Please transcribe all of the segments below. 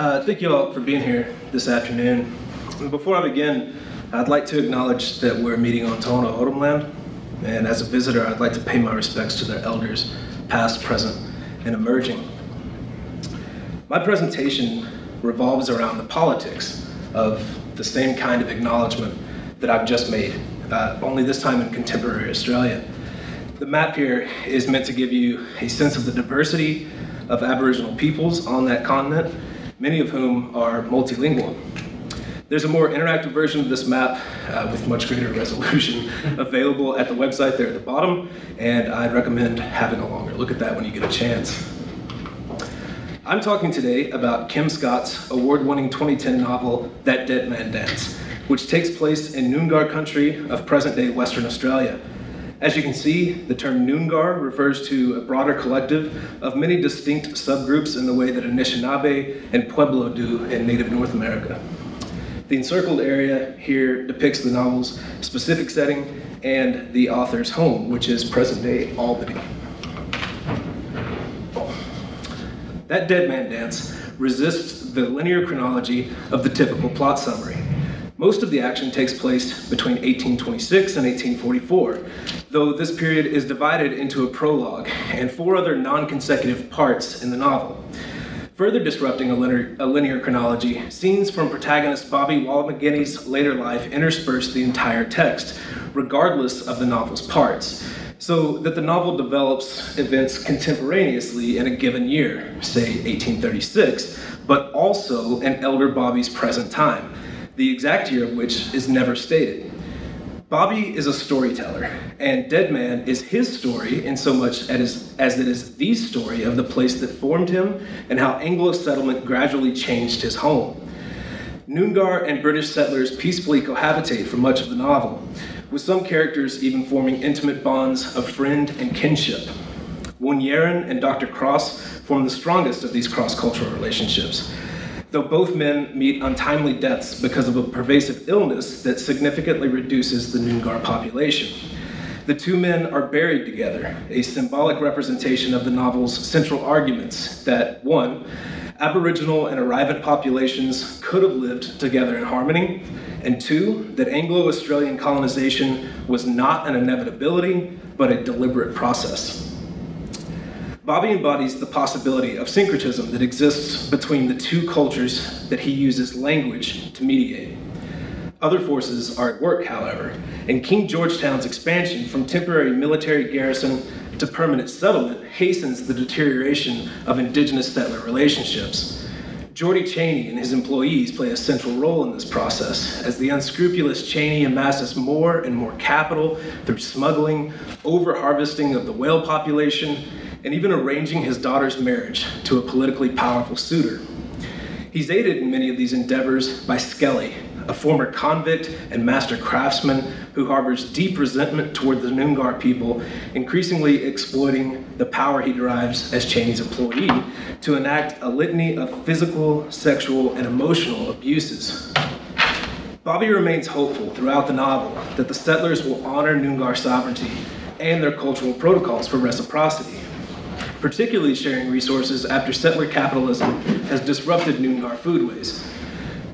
Thank you all for being here this afternoon. Before I begin, I'd like to acknowledge that we're meeting on Tohono O'odham land, and as a visitor, I'd like to pay my respects to their elders, past, present, and emerging. My presentation revolves around the politics of the same kind of acknowledgement that I've just made, only this time in contemporary Australia. The map here is meant to give you a sense of the diversity of Aboriginal peoples on that continent, many of whom are multilingual. There's a more interactive version of this map with much greater resolution available at the website there at the bottom, and I'd recommend having a longer look at that when you get a chance. I'm talking today about Kim Scott's award-winning 2010 novel, That Deadman Dance, which takes place in Noongar country of present-day Western Australia. As you can see, the term Noongar refers to a broader collective of many distinct subgroups in the way that Anishinaabe and Pueblo do in Native North America. The encircled area here depicts the novel's specific setting and the author's home, which is present-day Albany. That Deadman Dance resists the linear chronology of the typical plot summary. Most of the action takes place between 1826 and 1844, though this period is divided into a prologue and four other non-consecutive parts in the novel. Further disrupting a linear chronology, scenes from protagonist Bobby Wall McGinney's later life intersperse the entire text, regardless of the novel's parts, so that the novel develops events contemporaneously in a given year, say 1836, but also in Elder Bobby's present time, the exact year of which is never stated. Bobby is a storyteller, and Deadman is his story in so much as it is the story of the place that formed him and how Anglo settlement gradually changed his home. Noongar and British settlers peacefully cohabitate for much of the novel, with some characters even forming intimate bonds of friend and kinship. Wunyeran and Dr. Cross form the strongest of these cross-cultural relationships, though both men meet untimely deaths because of a pervasive illness that significantly reduces the Noongar population. The two men are buried together, a symbolic representation of the novel's central arguments that, one, Aboriginal and arrivant populations could have lived together in harmony, and two, that Anglo-Australian colonization was not an inevitability, but a deliberate process. Bobby embodies the possibility of syncretism that exists between the two cultures that he uses language to mediate. Other forces are at work, however, and King Georgetown's expansion from temporary military garrison to permanent settlement hastens the deterioration of indigenous settler relationships. Geordie Cheney and his employees play a central role in this process, as the unscrupulous Cheney amasses more and more capital through smuggling, over-harvesting of the whale population, and even arranging his daughter's marriage to a politically powerful suitor. He's aided in many of these endeavors by Skelly, a former convict and master craftsman who harbors deep resentment toward the Noongar people, increasingly exploiting the power he derives as Cheney's employee to enact a litany of physical, sexual, and emotional abuses. Bobby remains hopeful throughout the novel that the settlers will honor Noongar sovereignty and their cultural protocols for reciprocity, particularly sharing resources after settler capitalism has disrupted Noongar foodways.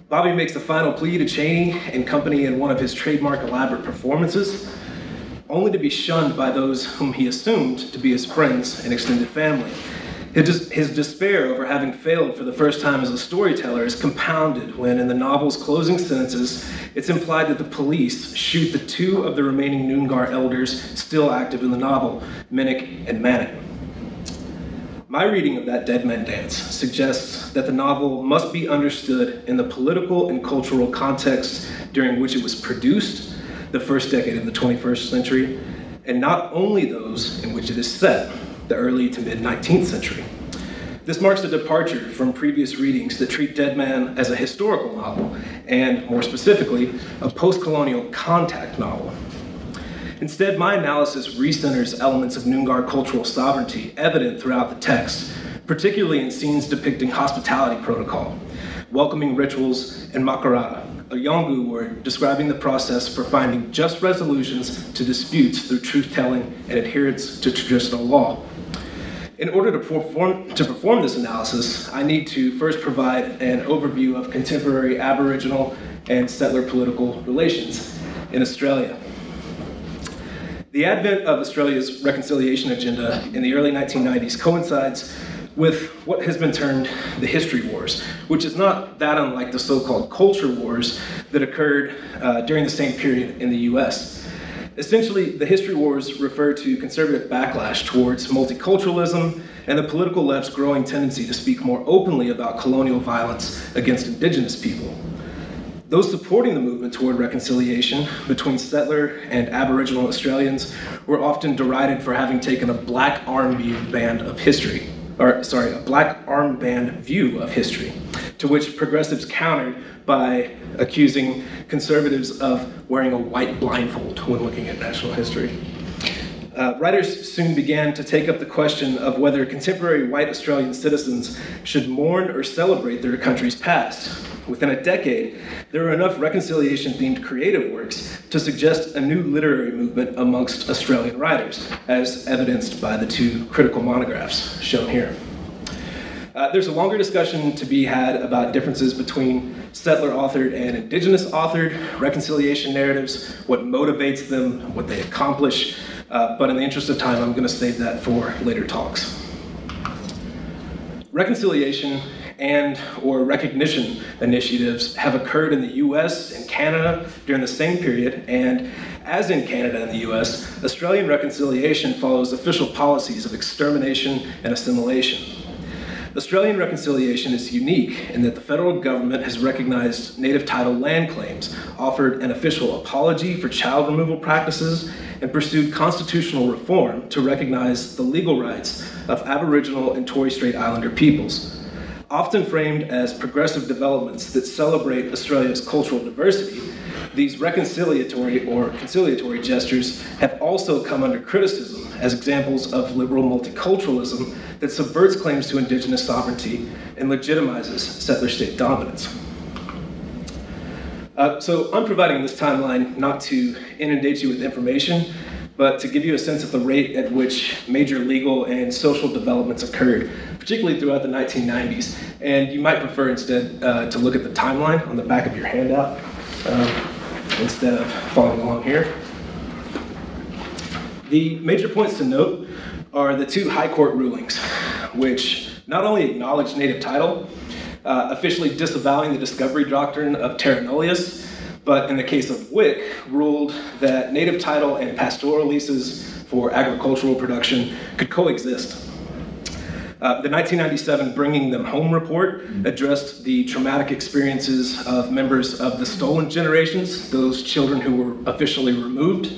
Bobby makes the final plea to Cheney and company in one of his trademark elaborate performances, only to be shunned by those whom he assumed to be his friends and extended family. His despair over having failed for the first time as a storyteller is compounded when, in the novel's closing sentences, it's implied that the police shoot the two of the remaining Noongar elders still active in the novel, Minik and Manik. My reading of That Deadman Dance suggests that the novel must be understood in the political and cultural context during which it was produced, the first decade of the 21st century, and not only those in which it is set, the early to mid-19th century. This marks a departure from previous readings that treat Deadman as a historical novel, and more specifically, a post-colonial contact novel. Instead, my analysis recenters elements of Noongar cultural sovereignty evident throughout the text, particularly in scenes depicting hospitality protocol, welcoming rituals, and Makarrata, a Yolngu word describing the process for finding just resolutions to disputes through truth-telling and adherence to traditional law. In order to perform this analysis, I need to first provide an overview of contemporary Aboriginal and settler political relations in Australia. The advent of Australia's reconciliation agenda in the early 1990s coincides with what has been termed the history wars, which is not that unlike the so-called culture wars that occurred during the same period in the US. Essentially, the history wars refer to conservative backlash towards multiculturalism and the political left's growing tendency to speak more openly about colonial violence against indigenous people. Those supporting the movement toward reconciliation between settler and Aboriginal Australians were often derided for having taken a black armband of history, a black armband view of history, to which progressives countered by accusing conservatives of wearing a white blindfold when looking at national history. Writers soon began to take up the question of whether contemporary white Australian citizens should mourn or celebrate their country's past. Within a decade, there were enough reconciliation-themed creative works to suggest a new literary movement amongst Australian writers, as evidenced by the two critical monographs shown here. There's a longer discussion to be had about differences between settler-authored and indigenous-authored reconciliation narratives, what motivates them, what they accomplish, but in the interest of time, I'm going to save that for later talks. Reconciliation and or recognition initiatives have occurred in the US and Canada during the same period, and as in Canada and the US, Australian reconciliation follows official policies of extermination and assimilation. Australian reconciliation is unique in that the federal government has recognized native title land claims, offered an official apology for child removal practices, and pursued constitutional reform to recognize the legal rights of Aboriginal and Torres Strait Islander peoples. Often framed as progressive developments that celebrate Australia's cultural diversity, these reconciliatory or conciliatory gestures have also come under criticism as examples of liberal multiculturalism that subverts claims to indigenous sovereignty and legitimizes settler state dominance. So I'm providing this timeline not to inundate you with information, but to give you a sense of the rate at which major legal and social developments occurred, particularly throughout the 1990s. And you might prefer instead to look at the timeline on the back of your handout instead of following along here. The major points to note are the two high court rulings, which not only acknowledged native title, officially disavowing the discovery doctrine of terra nullius, but in the case of Wik, ruled that native title and pastoral leases for agricultural production could coexist. The 1997 Bringing Them Home report addressed the traumatic experiences of members of the Stolen Generations, those children who were officially removed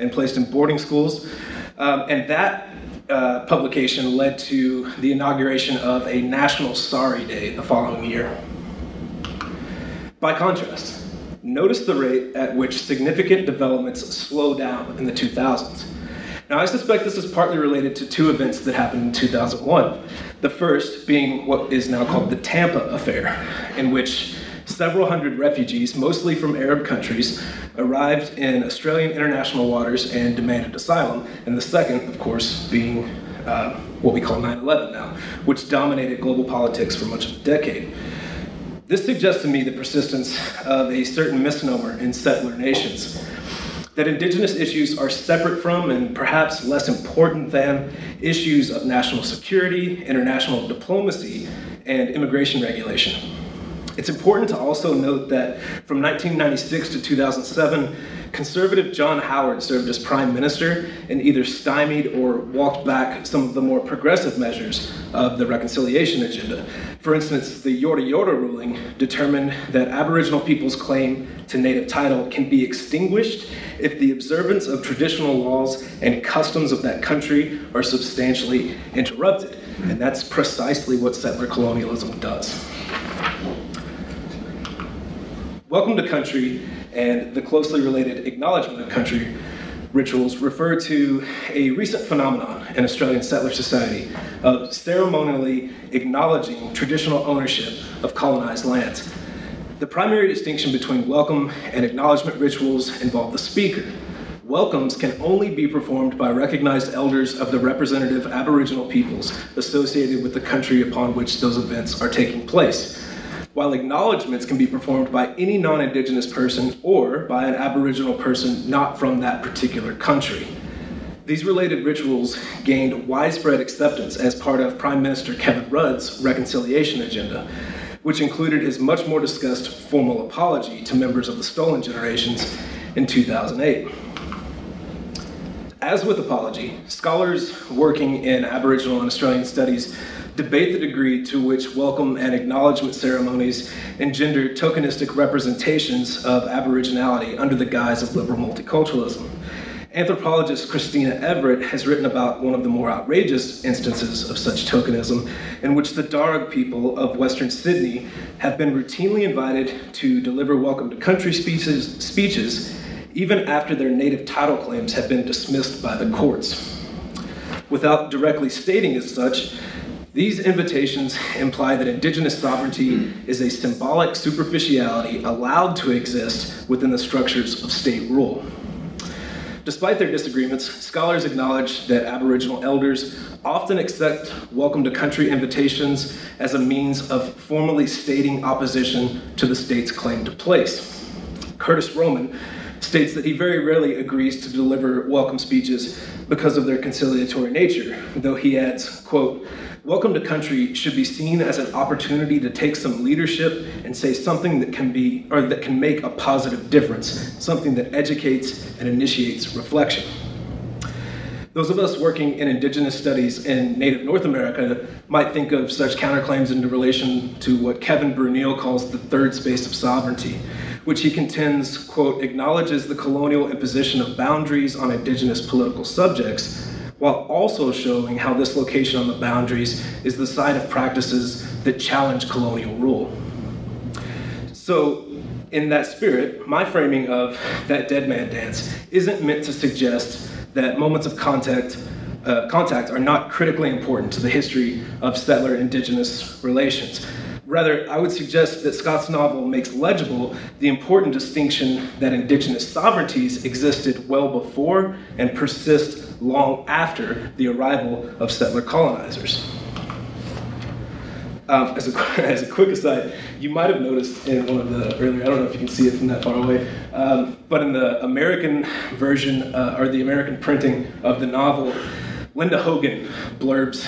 and placed in boarding schools, and that publication led to the inauguration of a National Sorry Day the following year. By contrast, notice the rate at which significant developments slow down in the 2000s. Now, I suspect this is partly related to two events that happened in 2001. The first being what is now called the Tampa Affair, in which several hundred refugees, mostly from Arab countries, arrived in Australian international waters and demanded asylum. And the second, of course, being what we call 9/11 now, which dominated global politics for much of the decade. This suggests to me the persistence of a certain misnomer in settler nations, that indigenous issues are separate from and perhaps less important than issues of national security, international diplomacy, and immigration regulation. It's important to also note that from 1996 to 2007, conservative John Howard served as prime minister and either stymied or walked back some of the more progressive measures of the reconciliation agenda. For instance, the Yorta Yorta ruling determined that Aboriginal people's claim to native title can be extinguished if the observance of traditional laws and customs of that country are substantially interrupted. And that's precisely what settler colonialism does. Welcome to Country and the closely related acknowledgement of country rituals refer to a recent phenomenon in Australian settler society of ceremonially acknowledging traditional ownership of colonized lands. The primary distinction between welcome and acknowledgement rituals involve the speaker, Welcomes can only be performed by recognized elders of the representative Aboriginal peoples associated with the country upon which those events are taking place, while acknowledgements can be performed by any non-Indigenous person or by an Aboriginal person not from that particular country. These related rituals gained widespread acceptance as part of Prime Minister Kevin Rudd's reconciliation agenda, which included his much more discussed formal apology to members of the Stolen Generations in 2008. As with apology, scholars working in Aboriginal and Australian studies debate the degree to which welcome and acknowledgement ceremonies engender tokenistic representations of Aboriginality under the guise of liberal multiculturalism. Anthropologist Christina Everett has written about one of the more outrageous instances of such tokenism, in which the Darug people of Western Sydney have been routinely invited to deliver welcome to country speeches even after their native title claims have been dismissed by the courts. Without directly stating as such, these invitations imply that Indigenous sovereignty is a symbolic superficiality allowed to exist within the structures of state rule. Despite their disagreements, scholars acknowledge that Aboriginal elders often accept welcome to country invitations as a means of formally stating opposition to the state's claim to place. Curtis Roman states that he very rarely agrees to deliver welcome speeches because of their conciliatory nature, though he adds, quote, "Welcome to country should be seen as an opportunity to take some leadership and say something that can make a positive difference, something that educates and initiates reflection." Those of us working in Indigenous studies in Native North America might think of such counterclaims in relation to what Kevin Bruniel calls the third space of sovereignty, which he contends, quote, "acknowledges the colonial imposition of boundaries on Indigenous political subjects, while also showing how this location on the boundaries is the site of practices that challenge colonial rule." So, in that spirit, my framing of That Deadman Dance isn't meant to suggest that moments of contact are not critically important to the history of settler-Indigenous relations. Rather, I would suggest that Scott's novel makes legible the important distinction that Indigenous sovereignties existed well before and persist long after the arrival of settler colonizers. As a quick aside, you might have noticed in one of the earlier, I don't know if you can see it from that far away, but in the American version, or the American printing of the novel, Linda Hogan blurbs,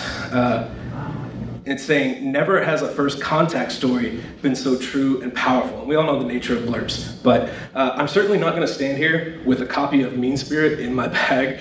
it's saying, "Never has a first contact story been so true and powerful." And we all know the nature of blurbs, but I'm certainly not gonna stand here with a copy of Mean Spirit in my bag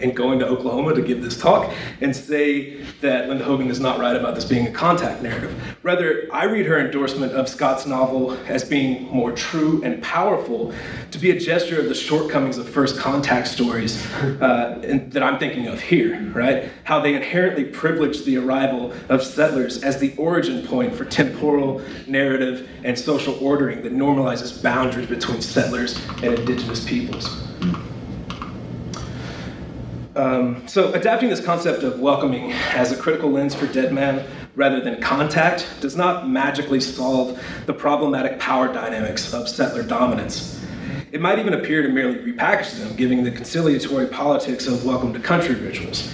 and going to Oklahoma to give this talk and say that Linda Hogan is not right about this being a contact narrative. Rather, I read her endorsement of Scott's novel as being more true and powerful to be a gesture of the shortcomings of first contact stories that I'm thinking of here, right? How they inherently privilege the arrival of settlers as the origin point for temporal, narrative, and social ordering that normalizes boundaries between settlers and Indigenous peoples. So adapting this concept of welcoming as a critical lens for Deadman rather than contact does not magically solve the problematic power dynamics of settler dominance. It might even appear to merely repackage them, giving the conciliatory politics of welcome to country rituals.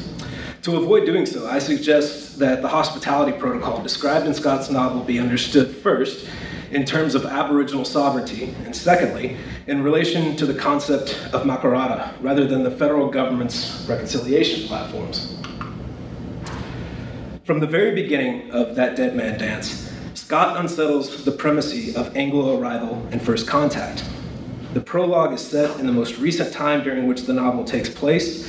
To avoid doing so, I suggest that the hospitality protocol described in Scott's novel be understood first in terms of Aboriginal sovereignty, and secondly, in relation to the concept of Makarrata, rather than the federal government's reconciliation platforms. From the very beginning of That Deadman Dance, Scott unsettles the premise of Anglo-arrival and first contact. The prologue is set in the most recent time during which the novel takes place,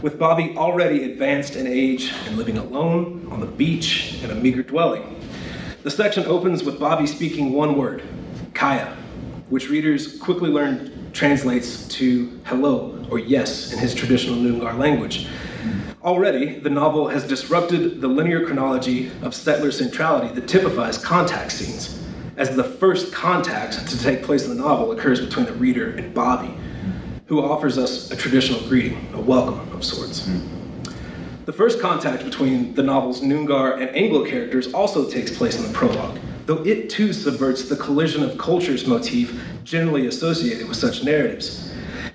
with Bobby already advanced in age and living alone on the beach in a meager dwelling. The section opens with Bobby speaking one word, Kaya, which readers quickly learn translates to hello or yes in his traditional Noongar language. Already, the novel has disrupted the linear chronology of settler centrality that typifies contact scenes, as the first contact to take place in the novel occurs between the reader and Bobby, who offers us a traditional greeting, a welcome of sorts. The first contact between the novel's Noongar and Anglo characters also takes place in the prologue, though it too subverts the collision of cultures motif generally associated with such narratives.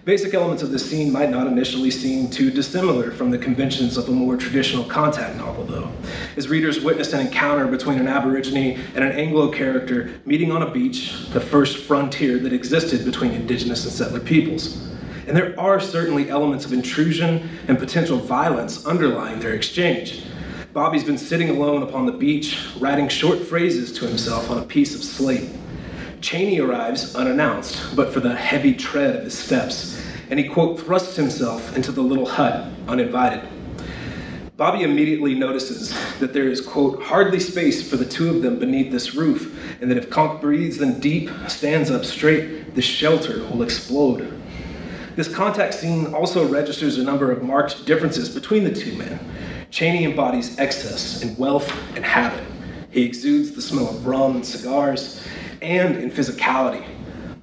Basic elements of this scene might not initially seem too dissimilar from the conventions of a more traditional contact novel, though. As readers witness an encounter between an Aborigine and an Anglo character meeting on a beach, the first frontier that existed between indigenous and settler peoples. And there are certainly elements of intrusion and potential violence underlying their exchange. Bobby's been sitting alone upon the beach, writing short phrases to himself on a piece of slate. Cheney arrives unannounced, but for the heavy tread of his steps, and he, quote, thrusts himself into the little hut, uninvited. Bobby immediately notices that there is, quote, hardly space for the two of them beneath this roof, and that if Konk breathes in deep, stands up straight, the shelter will explode. This contact scene also registers a number of marked differences between the two men. Cheney embodies excess in wealth and habit. He exudes the smell of rum and cigars, and in physicality.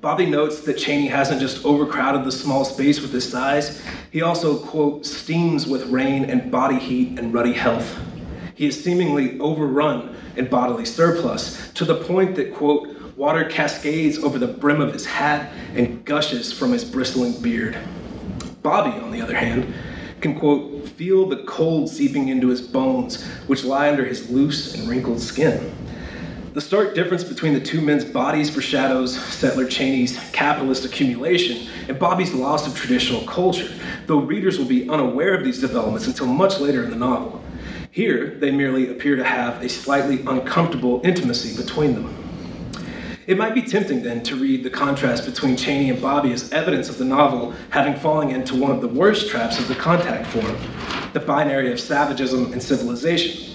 Bobby notes that Cheney hasn't just overcrowded the small space with his size, he also, quote, steams with rain and body heat and ruddy health. He is seemingly overrun in bodily surplus to the point that, quote, water cascades over the brim of his hat and gushes from his bristling beard. Bobby, on the other hand, can, quote, feel the cold seeping into his bones, which lie under his loose and wrinkled skin. The stark difference between the two men's bodies foreshadows settler Cheney's capitalist accumulation and Bobby's loss of traditional culture, though readers will be unaware of these developments until much later in the novel. Here, they merely appear to have a slightly uncomfortable intimacy between them. It might be tempting, then, to read the contrast between Cheney and Bobby as evidence of the novel having fallen into one of the worst traps of the contact form, the binary of savagism and civilization.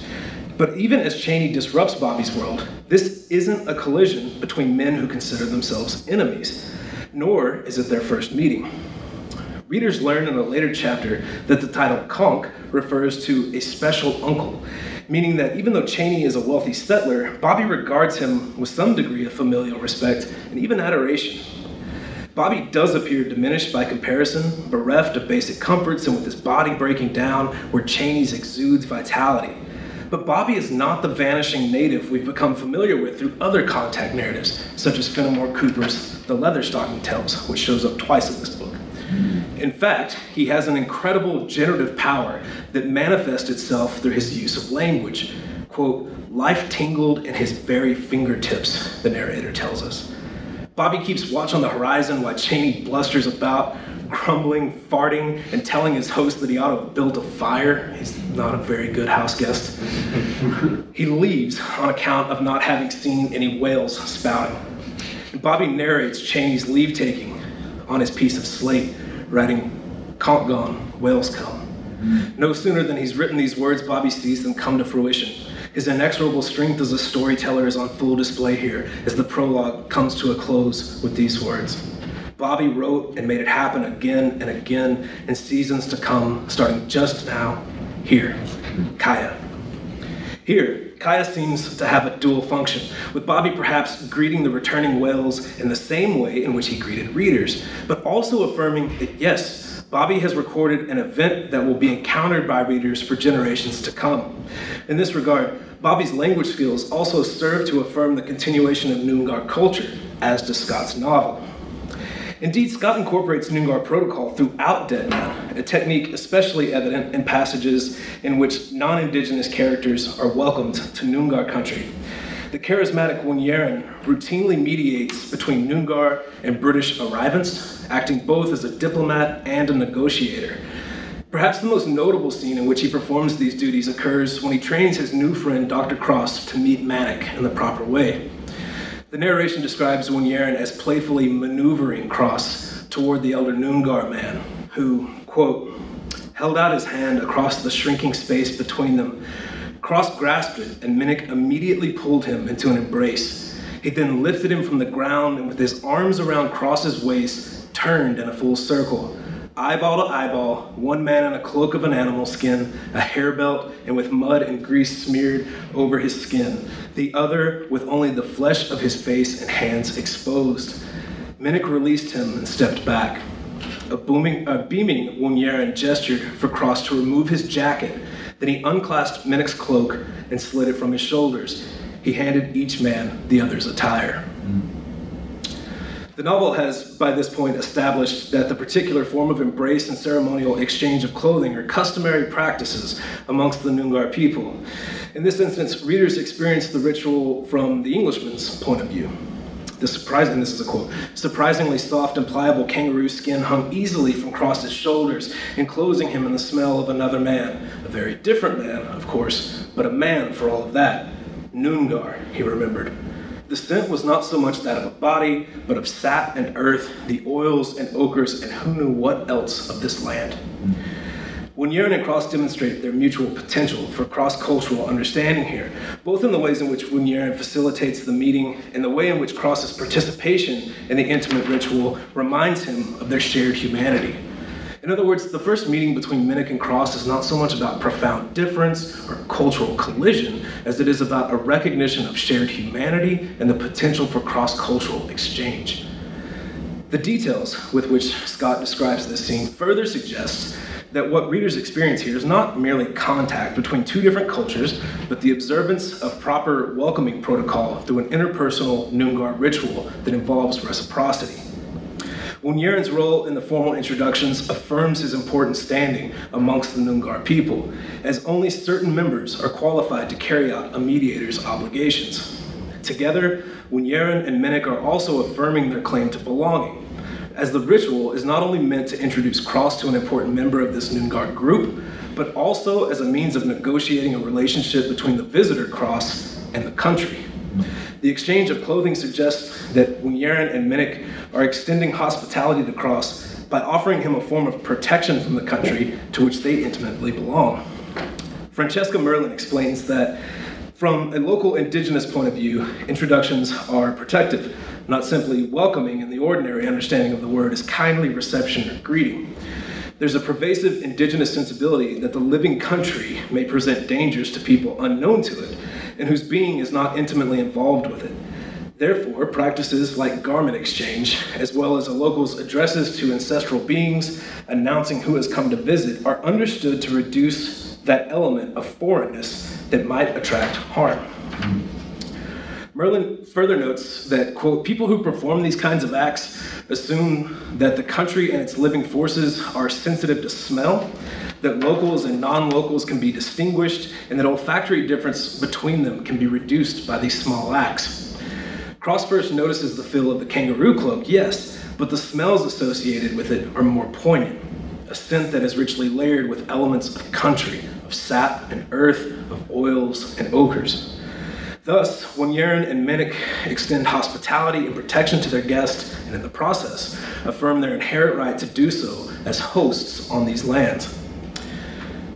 But even as Cheney disrupts Bobby's world, this isn't a collision between men who consider themselves enemies, nor is it their first meeting. Readers learn in a later chapter that the title Konk refers to a special uncle, meaning that even though Cheney is a wealthy settler, Bobby regards him with some degree of familial respect and even adoration. Bobby does appear diminished by comparison, bereft of basic comforts, and with his body breaking down where Cheney's exudes vitality. But Bobby is not the vanishing native we've become familiar with through other contact narratives, such as Fenimore Cooper's The Leatherstocking Tales, which shows up twice in this book. In fact, he has an incredible generative power that manifests itself through his use of language. Quote, life tingled in his very fingertips, the narrator tells us. Bobby keeps watch on the horizon while Cheney blusters about, grumbling, farting, and telling his host that he ought to have built a fire. He's not a very good house guest. He leaves on account of not having seen any whales spouting. And Bobby narrates Cheney's leave-taking on his piece of slate, writing, "Konk gone, whales come." No sooner than he's written these words, Bobby sees them come to fruition. His inexorable strength as a storyteller is on full display here as the prologue comes to a close with these words. Bobby wrote and made it happen again and again in seasons to come, starting just now, here, Kaya. Here, Kaya seems to have a dual function, with Bobby perhaps greeting the returning whales in the same way in which he greeted readers, but also affirming that yes, Bobby has recorded an event that will be encountered by readers for generations to come. In this regard, Bobby's language skills also serve to affirm the continuation of Noongar culture, as does Scott's novel. Indeed, Scott incorporates Noongar protocol throughout Deadman, a technique especially evident in passages in which non-indigenous characters are welcomed to Noongar country. The charismatic Wunyeran routinely mediates between Noongar and British arrivants, acting both as a diplomat and a negotiator. Perhaps the most notable scene in which he performs these duties occurs when he trains his new friend, Dr. Cross, to meet Minik in the proper way. The narration describes Wunyeran as playfully maneuvering Cross toward the elder Noongar man, who, quote, held out his hand across the shrinking space between them. Cross grasped it, and Minik immediately pulled him into an embrace. He then lifted him from the ground and with his arms around Cross's waist, turned in a full circle. Eyeball to eyeball, one man in a cloak of an animal skin, a hair belt, and with mud and grease smeared over his skin. The other with only the flesh of his face and hands exposed. Minik released him and stepped back. A beaming Wunyeran gestured for Cross to remove his jacket. Then he unclasped Minik's cloak and slid it from his shoulders. He handed each man the other's attire. The novel has, by this point, established that the particular form of embrace and ceremonial exchange of clothing are customary practices amongst the Noongar people. In this instance, readers experience the ritual from the Englishman's point of view. The surprising, this is a quote, surprisingly soft and pliable kangaroo skin hung easily from Cross's shoulders, enclosing him in the smell of another man. A very different man, of course, but a man for all of that. Noongar, he remembered. The scent was not so much that of a body, but of sap and earth, the oils and ochres, and who knew what else of this land. Wunyeran and Cross demonstrate their mutual potential for cross-cultural understanding here, both in the ways in which Wunyeran facilitates the meeting and the way in which Cross's participation in the intimate ritual reminds him of their shared humanity. In other words, the first meeting between Minik and Cross is not so much about profound difference or cultural collision as it is about a recognition of shared humanity and the potential for cross-cultural exchange. The details with which Scott describes this scene further suggests that what readers experience here is not merely contact between two different cultures, but the observance of proper welcoming protocol through an interpersonal Noongar ritual that involves reciprocity. Wunyeran's role in the formal introductions affirms his important standing amongst the Noongar people, as only certain members are qualified to carry out a mediator's obligations. Together, Wunyeran and Minik are also affirming their claim to belonging, as the ritual is not only meant to introduce Cross to an important member of this Noongar group, but also as a means of negotiating a relationship between the visitor Cross and the country. The exchange of clothing suggests that Wunyeran and Minik are extending hospitality to Cross by offering him a form of protection from the country to which they intimately belong. Francesca Merlin explains that from a local indigenous point of view, introductions are protective, not simply welcoming in the ordinary understanding of the word as kindly reception or greeting. There's a pervasive indigenous sensibility that the living country may present dangers to people unknown to it and whose being is not intimately involved with it. Therefore, practices like garment exchange, as well as a local's addresses to ancestral beings announcing who has come to visit, are understood to reduce that element of foreignness that might attract harm. Merlin further notes that, quote, people who perform these kinds of acts assume that the country and its living forces are sensitive to smell, that locals and non-locals can be distinguished, and that olfactory difference between them can be reduced by these small acts. Cross first notices the feel of the kangaroo cloak, yes, but the smells associated with it are more poignant, a scent that is richly layered with elements of country, of sap and earth, of oils and ochres. Thus, Wunyeran and Minik extend hospitality and protection to their guests and in the process affirm their inherent right to do so as hosts on these lands.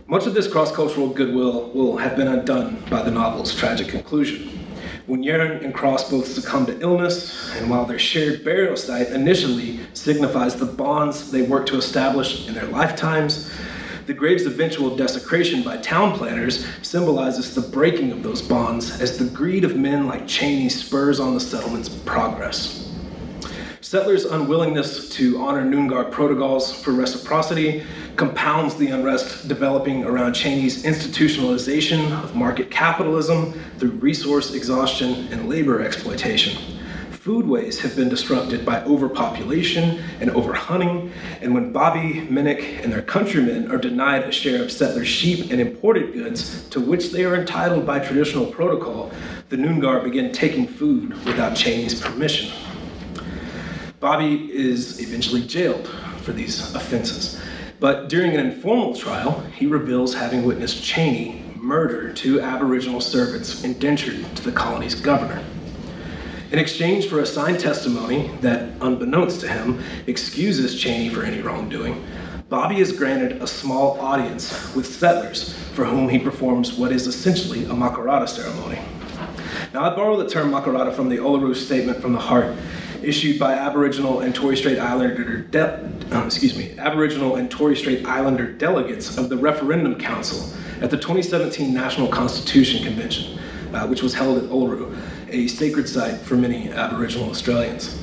Much of this cross-cultural goodwill will have been undone by the novel's tragic conclusion. Wunyeran and Cross both succumb to illness, and while their shared burial site initially signifies the bonds they work to establish in their lifetimes, the grave's eventual desecration by town planners symbolizes the breaking of those bonds as the greed of men like Cheney spurs on the settlement's progress. Settlers' unwillingness to honor Noongar protocols for reciprocity compounds the unrest developing around Cheney's institutionalization of market capitalism through resource exhaustion and labor exploitation. Foodways have been disrupted by overpopulation and overhunting, and when Bobby, Minik, and their countrymen are denied a share of settler sheep and imported goods to which they are entitled by traditional protocol, the Noongar begin taking food without Cheney's permission. Bobby is eventually jailed for these offenses, but during an informal trial, he reveals having witnessed Cheney murder two Aboriginal servants indentured to the colony's governor. In exchange for a signed testimony that, unbeknownst to him, excuses Cheney for any wrongdoing, Bobby is granted a small audience with settlers for whom he performs what is essentially a Makarrata ceremony. Now, I borrow the term Makarrata from the Uluru Statement from the Heart, issued by Aboriginal and Torres Strait Islander Aboriginal and Torres Strait Islander delegates of the Referendum Council at the 2017 National Constitution Convention, which was held at Uluru, a sacred site for many Aboriginal Australians.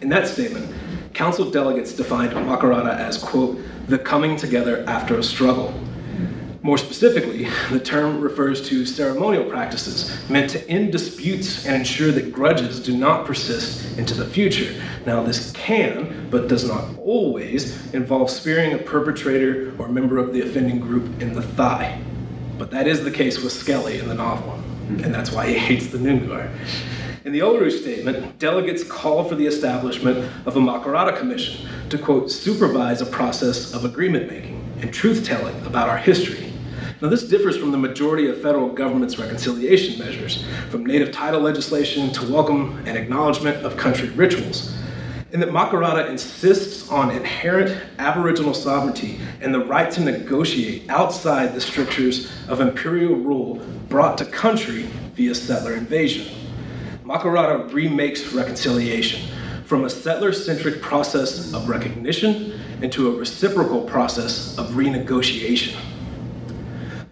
In that statement, council delegates defined Makarrata as, quote, the coming together after a struggle. More specifically, the term refers to ceremonial practices meant to end disputes and ensure that grudges do not persist into the future. Now, this can, but does not always, involve spearing a perpetrator or member of the offending group in the thigh. But that is the case with Skelly in the novel, and that's why he hates the Noongar. In the Uluru Statement, delegates call for the establishment of a Makarrata Commission to, quote, supervise a process of agreement making and truth-telling about our history. Now, this differs from the majority of federal government's reconciliation measures, from native title legislation to welcome and acknowledgement of country rituals, and that Makarrata insists on inherent Aboriginal sovereignty and the right to negotiate outside the strictures of imperial rule brought to country via settler invasion. Makarrata remakes reconciliation from a settler-centric process of recognition into a reciprocal process of renegotiation.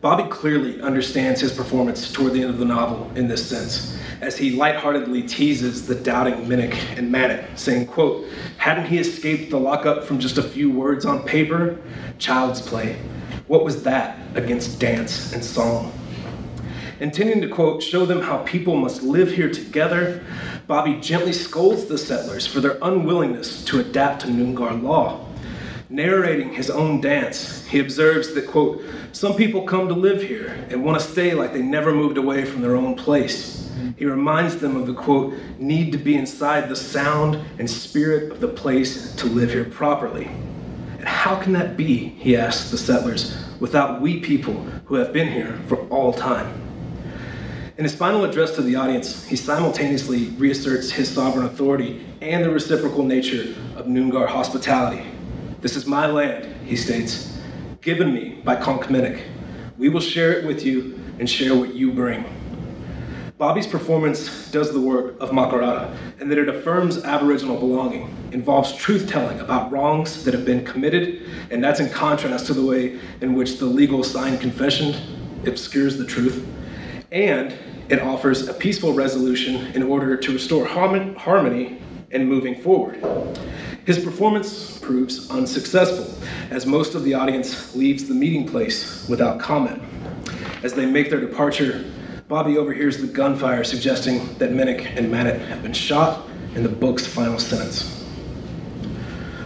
Bobby clearly understands his performance toward the end of the novel in this sense, as he lightheartedly teases the doubting Minik and Manet, saying, quote, hadn't he escaped the lockup from just a few words on paper? Child's play. What was that against dance and song? Intending to, quote, show them how people must live here together, Bobby gently scolds the settlers for their unwillingness to adapt to Noongar law. Narrating his own dance, he observes that, quote, some people come to live here and want to stay like they never moved away from their own place. He reminds them of the, quote, need to be inside the sound and spirit of the place to live here properly. And how can that be, he asks the settlers, without we people who have been here for all time? In his final address to the audience, he simultaneously reasserts his sovereign authority and the reciprocal nature of Noongar hospitality. This is my land, he states, given me by Konkminik. We will share it with you and share what you bring. Bobby's performance does the work of Makarrata in that it affirms Aboriginal belonging, involves truth-telling about wrongs that have been committed, and that's in contrast to the way in which the legal signed confession obscures the truth. And it offers a peaceful resolution in order to restore harmony and moving forward. His performance proves unsuccessful, as most of the audience leaves the meeting place without comment. As they make their departure, Bobby overhears the gunfire suggesting that Minik and Manet have been shot in the book's final sentence.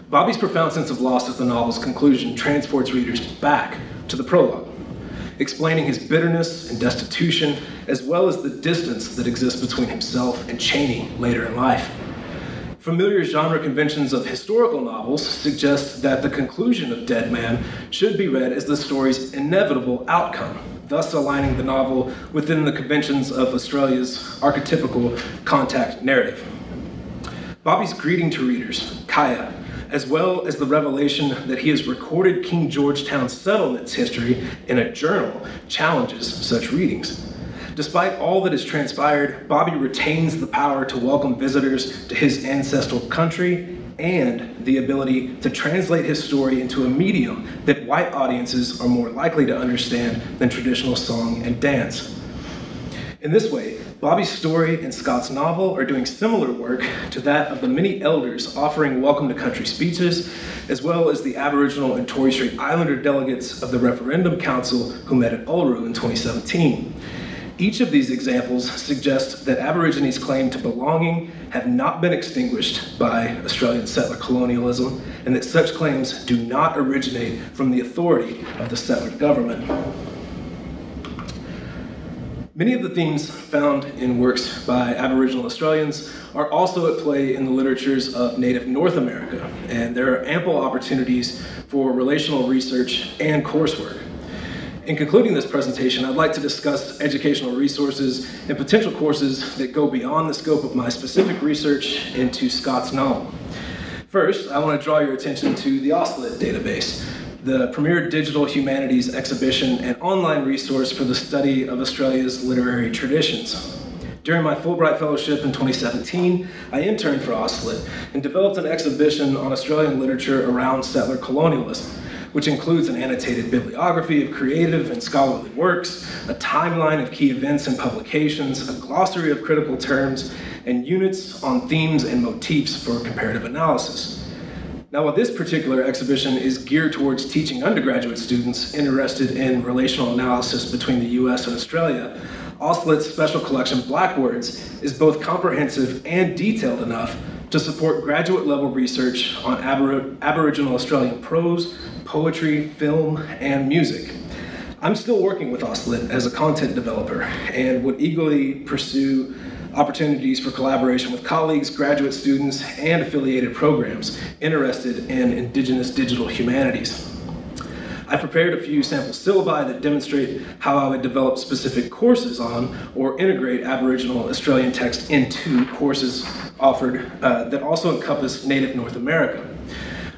Bobby's profound sense of loss at the novel's conclusion transports readers back to the prologue, explaining his bitterness and destitution, as well as the distance that exists between himself and Cheney later in life. Familiar genre conventions of historical novels suggest that the conclusion of Dead Man should be read as the story's inevitable outcome, thus aligning the novel within the conventions of Australia's archetypical contact narrative. Bobby's greeting to readers, Kaya, as well as the revelation that he has recorded King Georgetown's settlement's history in a journal, challenges such readings. Despite all that has transpired, Bobby retains the power to welcome visitors to his ancestral country and the ability to translate his story into a medium that white audiences are more likely to understand than traditional song and dance. In this way, Bobby's story and Scott's novel are doing similar work to that of the many elders offering welcome to country speeches, as well as the Aboriginal and Torres Strait Islander delegates of the Referendum Council who met at Uluru in 2017. Each of these examples suggests that Aborigines' claim to belonging have not been extinguished by Australian settler colonialism, and that such claims do not originate from the authority of the settler government. Many of the themes found in works by Aboriginal Australians are also at play in the literatures of Native North America, and there are ample opportunities for relational research and coursework. In concluding this presentation, I'd like to discuss educational resources and potential courses that go beyond the scope of my specific research into Scott's novel. First, I want to draw your attention to the AustLit database, the premier digital humanities exhibition and online resource for the study of Australia's literary traditions. During my Fulbright Fellowship in 2017, I interned for AustLit and developed an exhibition on Australian literature around settler colonialism, which includes an annotated bibliography of creative and scholarly works, a timeline of key events and publications, a glossary of critical terms, and units on themes and motifs for comparative analysis. Now, while this particular exhibition is geared towards teaching undergraduate students interested in relational analysis between the US and Australia, AustLit's special collection, Black Words, is both comprehensive and detailed enough to support graduate-level research on Aboriginal Australian prose, poetry, film, and music. I'm still working with AustLit as a content developer and would eagerly pursue opportunities for collaboration with colleagues, graduate students, and affiliated programs interested in Indigenous digital humanities. I prepared a few sample syllabi that demonstrate how I would develop specific courses on or integrate Aboriginal Australian text into courses offered that also encompass Native North America.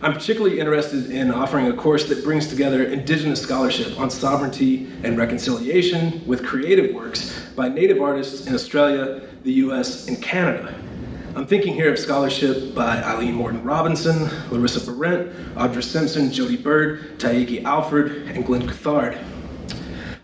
I'm particularly interested in offering a course that brings together Indigenous scholarship on sovereignty and reconciliation with creative works by Native artists in Australia, the US, and Canada. I'm thinking here of scholarship by Eileen Morton-Robinson, Larissa Barrett, Audra Simpson, Jody Bird, Taiki Alford, and Glenn Cathard.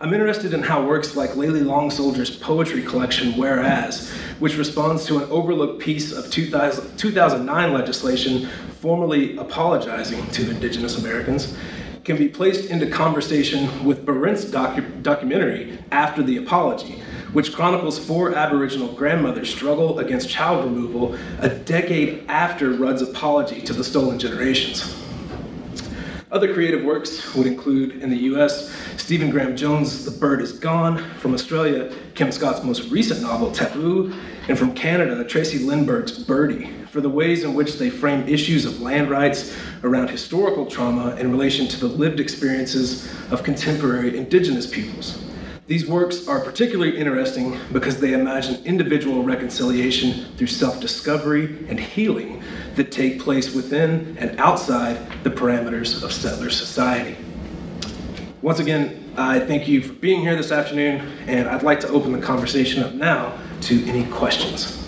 I'm interested in how works like Layli Longsoldier's poetry collection, Whereas, which responds to an overlooked piece of 2009 legislation formally apologizing to Indigenous Americans, can be placed into conversation with Barent's documentary, After the Apology, which chronicles four Aboriginal grandmothers' struggle against child removal a decade after Rudd's apology to the Stolen Generations. Other creative works would include, in the US, Stephen Graham Jones' The Bird Is Gone, from Australia, Kim Scott's most recent novel, Taboo, and from Canada, Tracy Lindbergh's Birdie, for the ways in which they frame issues of land rights around historical trauma in relation to the lived experiences of contemporary Indigenous peoples. These works are particularly interesting because they imagine individual reconciliation through self-discovery and healing that take place within and outside the parameters of settler society. Once again, I thank you for being here this afternoon, and I'd like to open the conversation up now to any questions.